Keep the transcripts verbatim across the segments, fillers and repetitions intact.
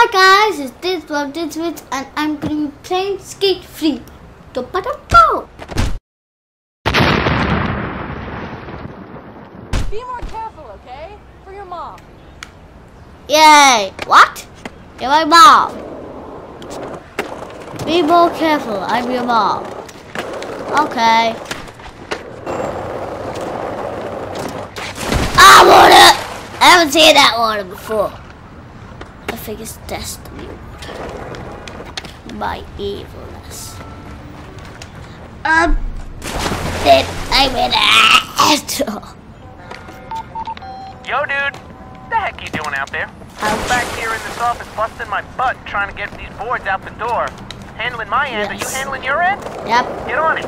Hi guys, it's Didds from Didds and I'm going to be playing Skate three. Go pa da pow! Be more careful, okay? For your mom. Yay! What? You're my mom. Be more careful, I'm your mom. Okay. I want it! I haven't seen that water before. I think it's destiny. My evilness. Um, then I'm an asshole. Yo, dude, what the heck you doing out there? I'm back here in this office busting my butt trying to get these boards out the door. Handling my end, yes. Are you handling your end? Yep. Get on it.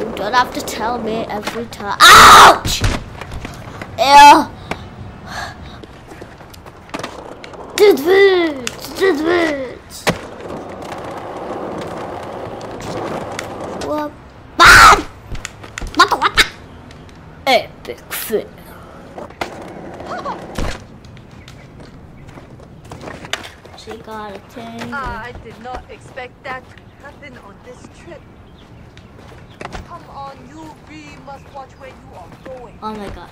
You don't have to tell me every time. Ouch! Ew. Didds, Didds. What? Bad. What the what? Epic fail. She got a thing. I did not expect that to happen on this trip. Come on, you. We must watch where you are going. Oh my god.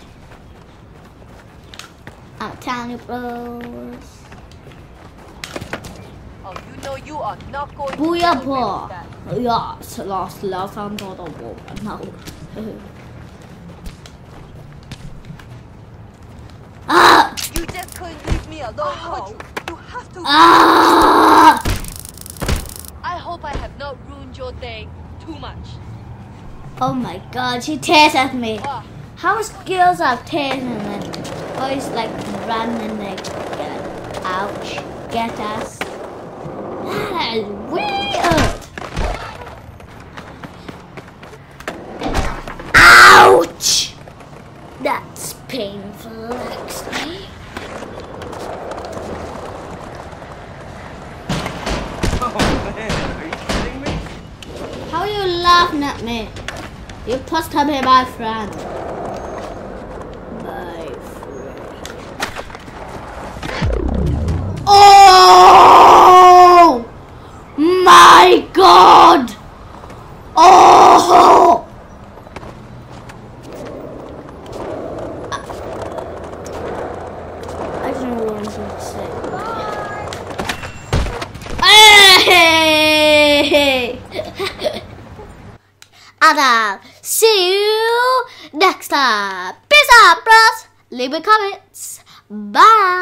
I'm telling you, bros. Oh, you know you are not going to be able to do that. Yes, last, last time I got a woman. No. Ah! You just couldn't leave me alone, oh. Could you? You have to. Ah! I hope I have not ruined your day too much. Oh my god, she tears at me. Ah. How skills are tearing and then always like run and like get ouch, get us. That is weird! Ouch! That's painful, actually. Oh man, are you kidding me? How are you laughing at me? You pushed me, my friend. My friend. Oh! My god! Oh! I don't know what I'm supposed to say. Bye. Hey! And I'll see you next time. Peace out, bros. Leave your comments. Bye.